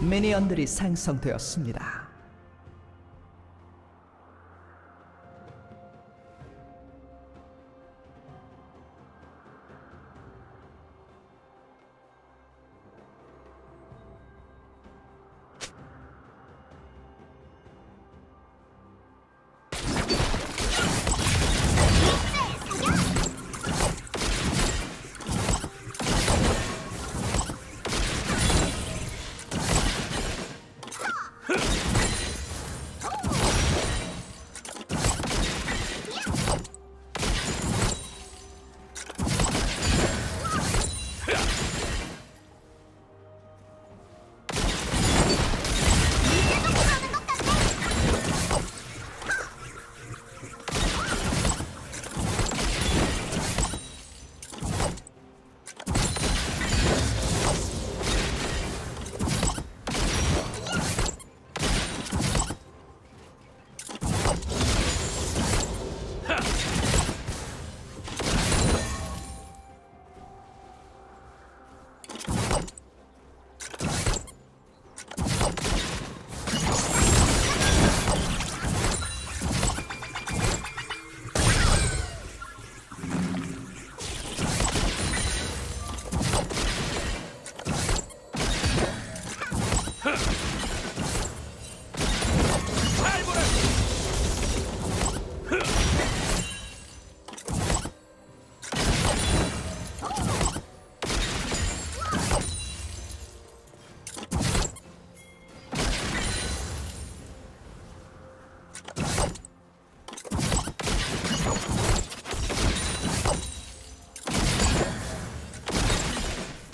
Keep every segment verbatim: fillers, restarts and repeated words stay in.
미니언들이 생성되었습니다.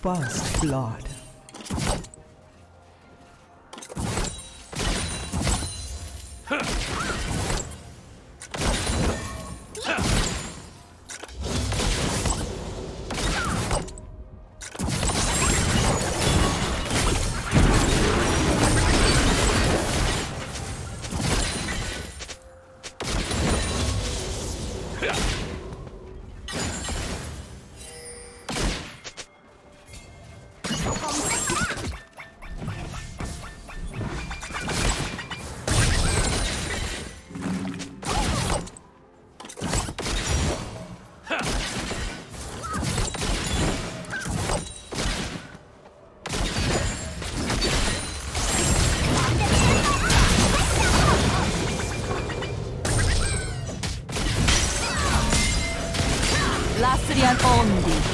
First blood. 라스리안 온디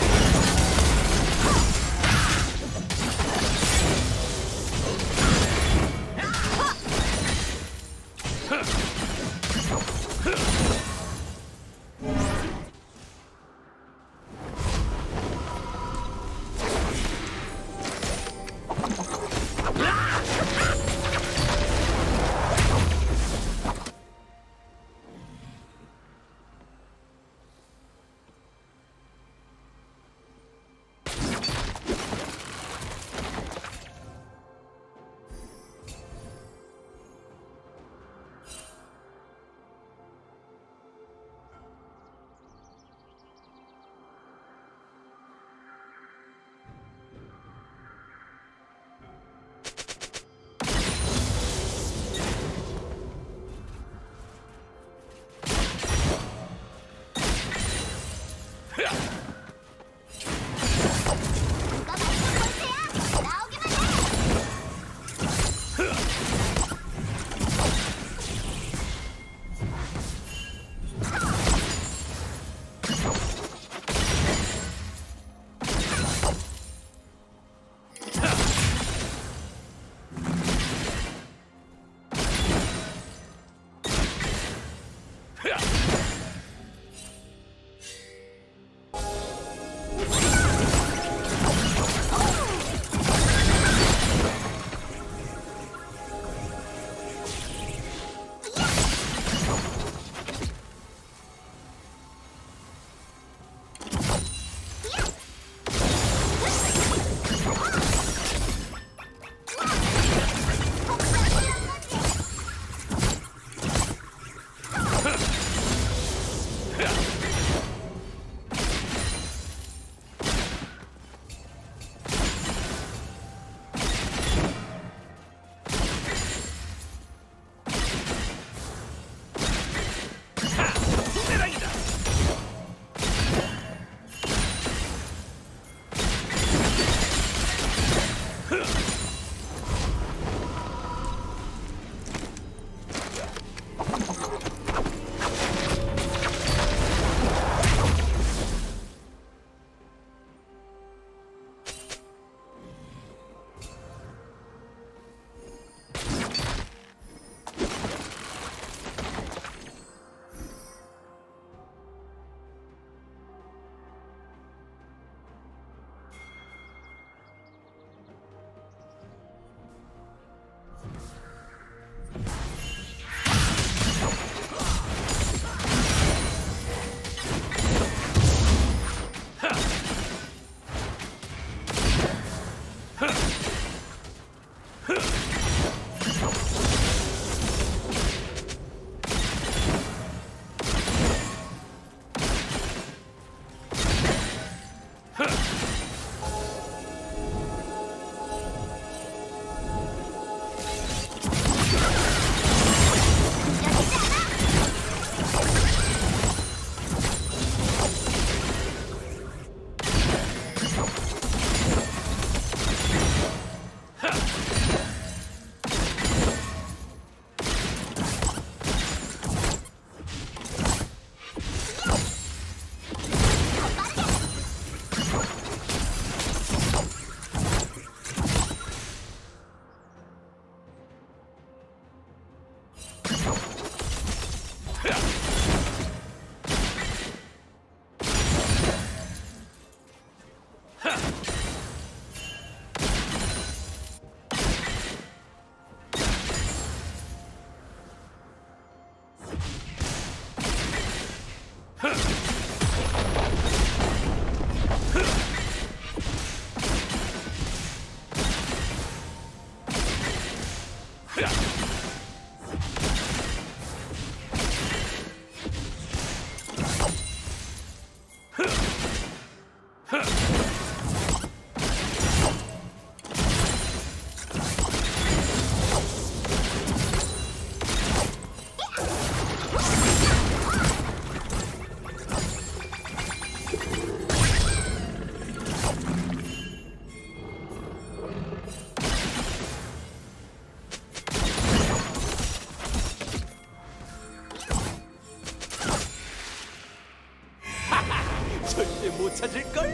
절대 못 찾을걸?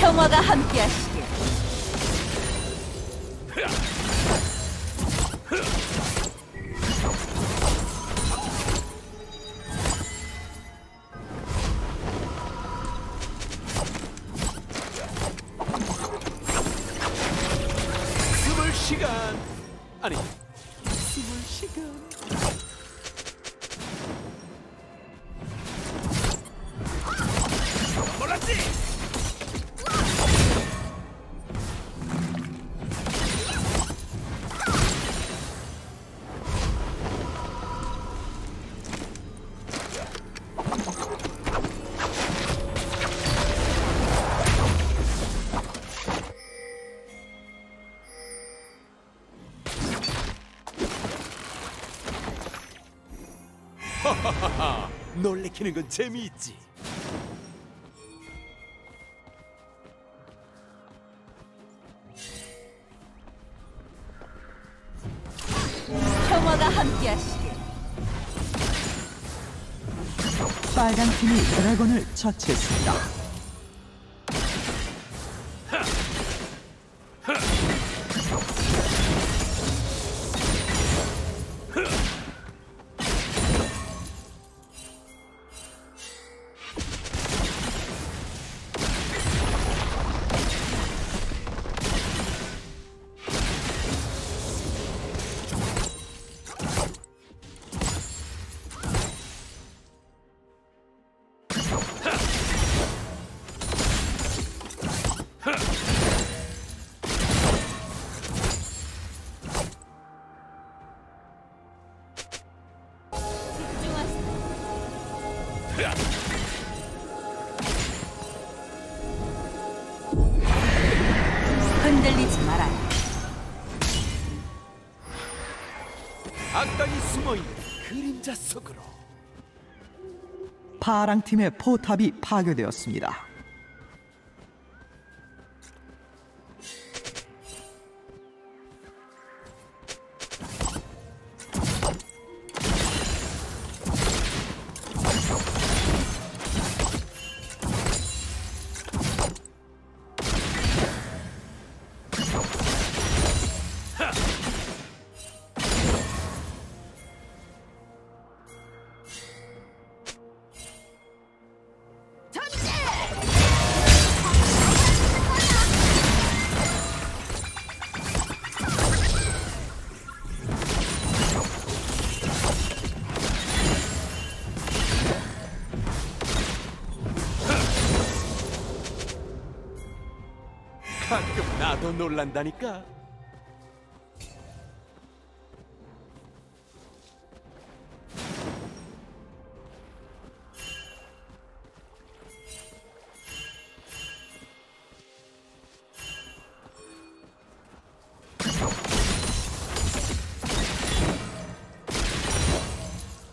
평화가 함께하시길. 시간 아니 숨을 시간 몰랐지? 하하하하, 놀래키는 건 재미있지. 평화가 함께하시길. 빨간 팀이 드래곤을 처치했습니다. 흔들리지 말아요. 악당이 숨어있는 그림자 속으로. 파랑팀의 포탑이 파괴되었습니다. 가끔 나도 놀란다니까.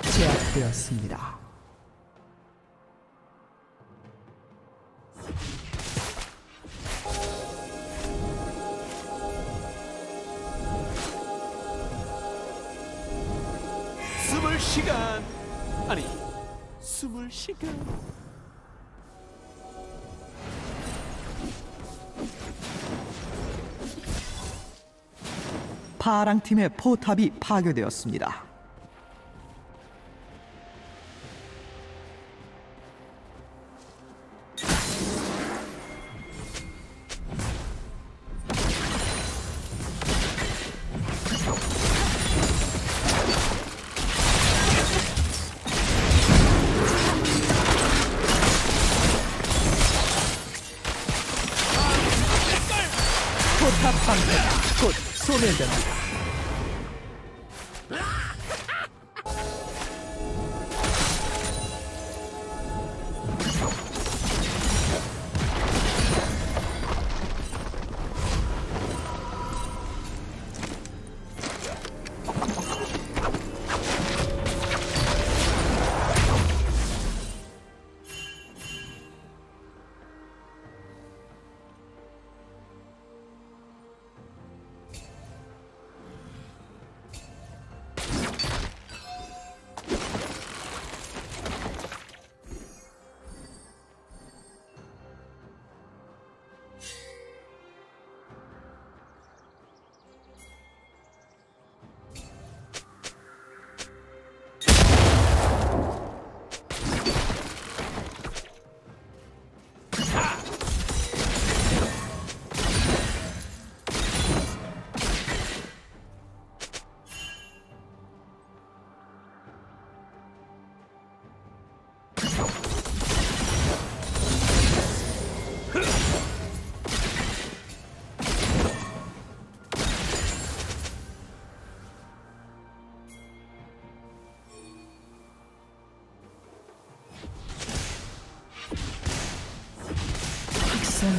제압되었습니다. 시간 아니 숨을 시간. 파랑 팀의 포탑이 파괴되었습니다. 방패가 곧 소멸됩니다.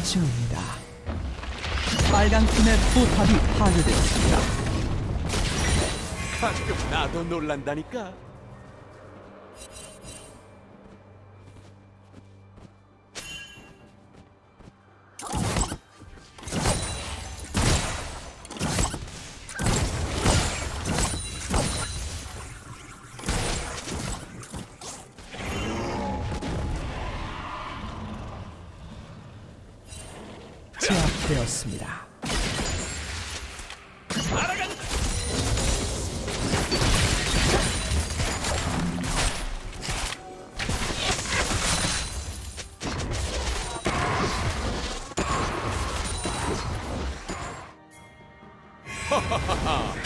중입니다. 빨강 팀의 포탑이 파괴되었습니다. 가끔 나도 놀란다니까. 되었습니다. 하하하하.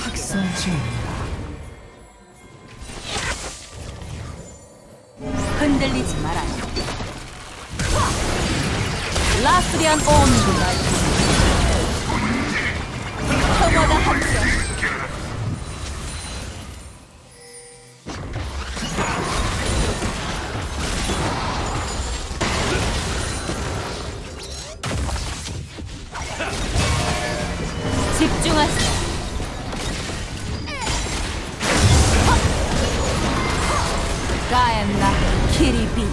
학살 중입니다. 흔들리지 마라. 라스리안 온도 평화다 함정. 집중하세요. 가엔나 키리비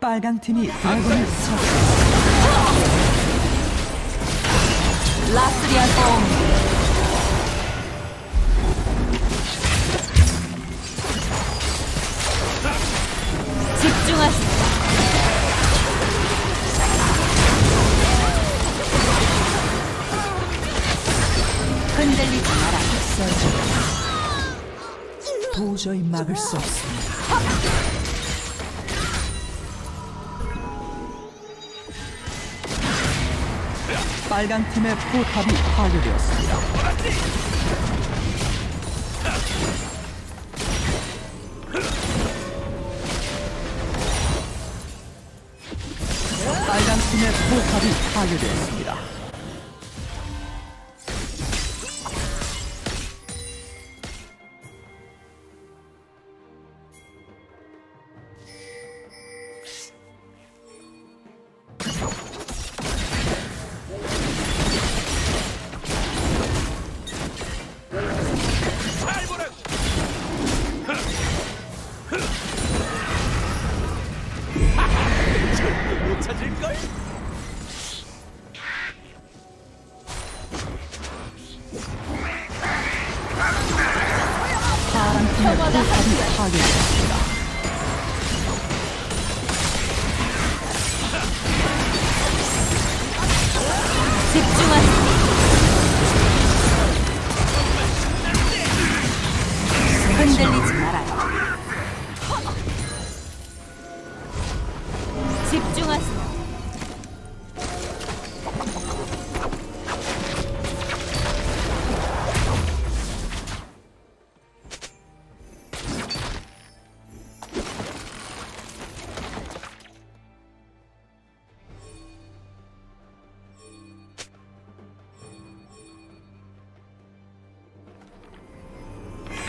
빨강 팀이 드래곤을 쳤습니다. 라스리안 옴 집중하시오. 흔들리지 마라. 흡수하지. 도저히 막을 수 없습니다. 빨간 팀의 포탑이 파괴되었습니다. 빨간 팀의 포탑이 파괴되었습니다.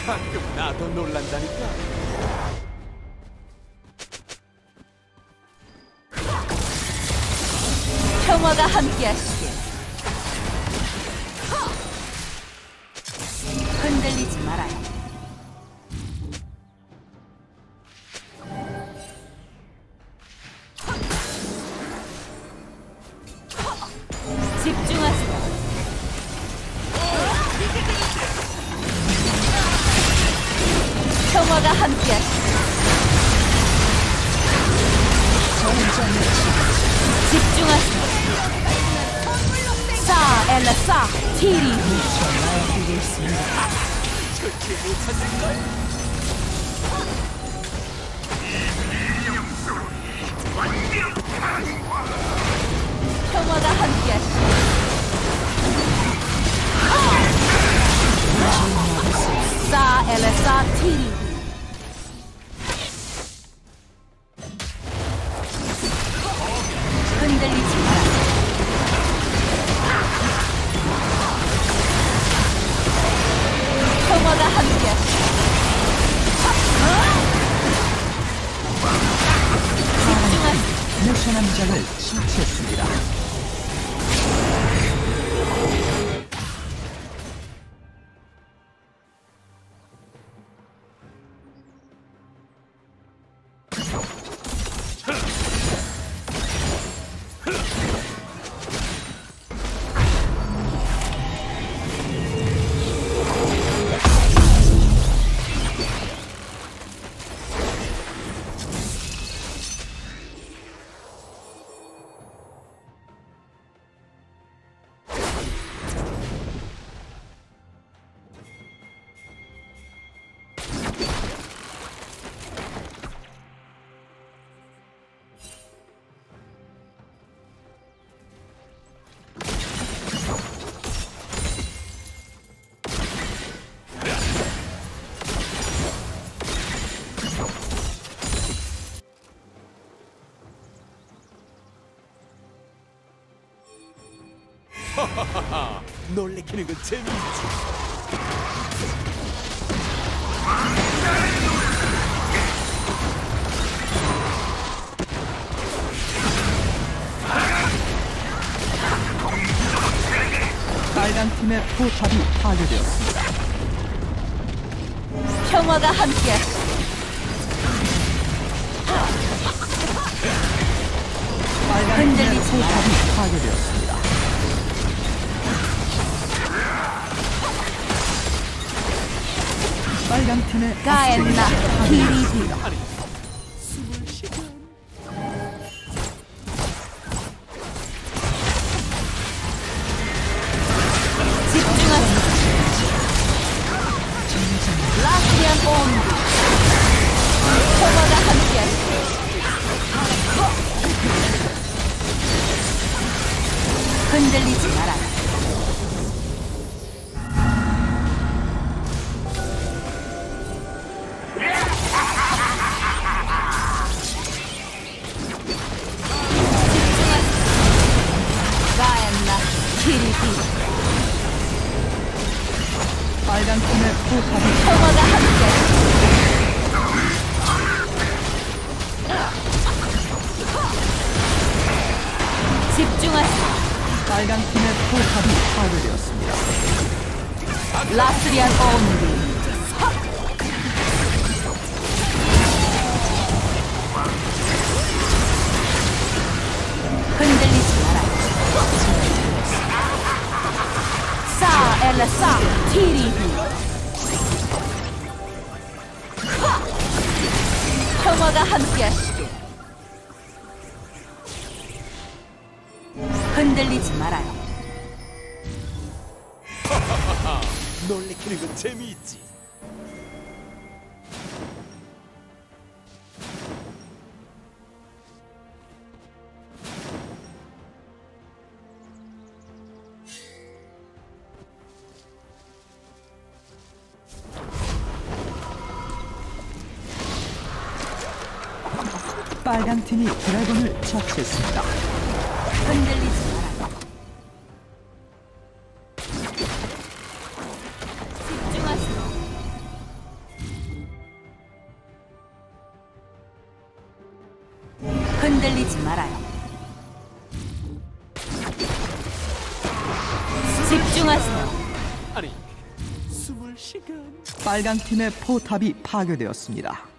가끔 나도 놀란다니까. 평화가 함께하시길. 흔들리지 말아요. 하하하하. 놀래키는 건 재미있지. 빨간 팀의 포탑이 파괴되었습니다. 평화가 함께. 빨간 팀의 포탑이 파괴되었습니다. 빨간 팀의 가엔나 키리비. 흔들리지 마라. 가엔나 키리비. 빨간 팀의 포탑이 평화가 함께. 집중하세요. 빨간 팀의 포탑이 파괴되었습니다. 라스리안 온리. 흔들리지 마라. 사 엘라사 티리비. 평화가 함께하시길. 흔들리지 말아요. 하하하하. 놀래키는 건 재미있지. 빨간 팀이 드래곤을 처치했습니다. 흔들리지 마라. 집중하시오. 흔들리지 말아요. 집중하시오. 아니, 숨을 시간. 빨간 팀의 포탑이 파괴되었습니다.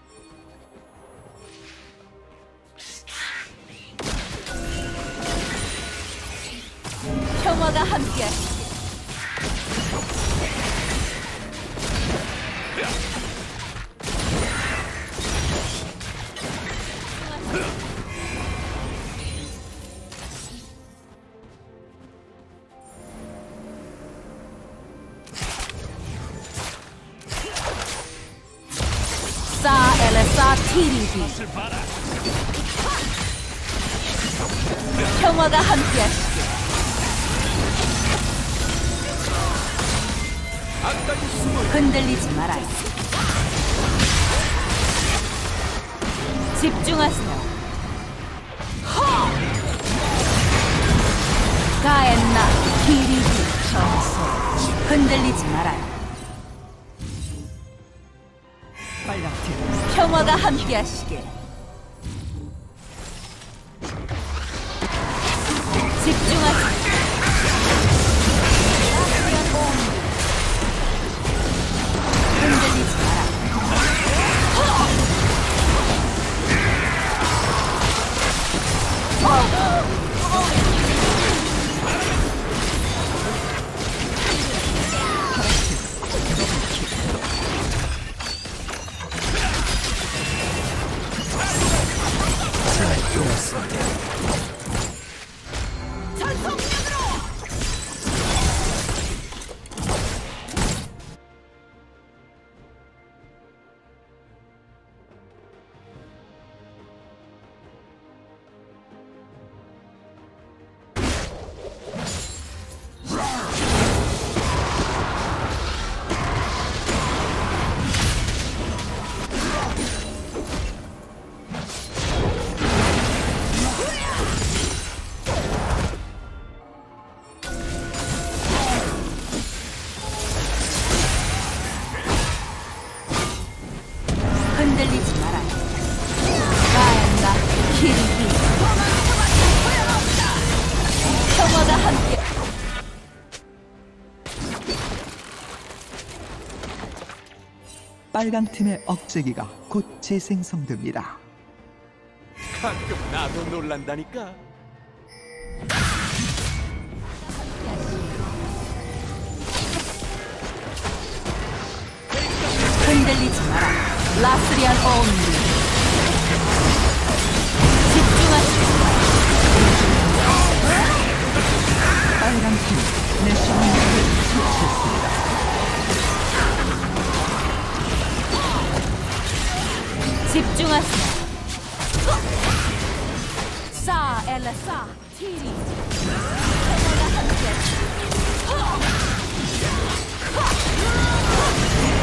평화가 함께. 사 엘사 티리비. 평화가 함께. 흔들리지 말아요. 집중하세요. 하! 가엔나 키리비. 흔들리지 말아요. 평화가 함께하시길. 집중하세요. 빨간 팀의 억제기가 곧 재생성됩니다. 가끔 나도 놀란다니까. 흔들리지 마라. 라스리안 어음리. 집중하시오. 빨간 팀 내셔널을 처치했습니다. 집중하시오. 싸 엘라 싸 티리.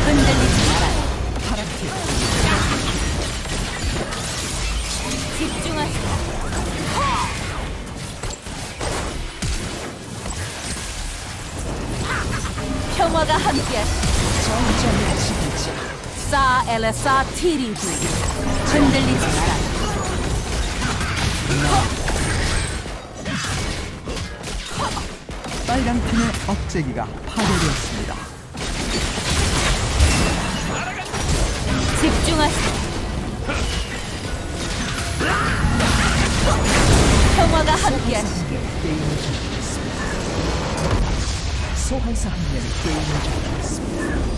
흔들리지 마라. 파랗게. 집중하시오. 평화가 함께하시오. 정점을 지키자. 싸 엘라 싸 티리. 흔들리지 마라. 빨간 팀의 억제기가 파괴되었습니다. 집중하시오. 평화가 함께하시길. 소환사 한 명이 게임을 잡혔습니다.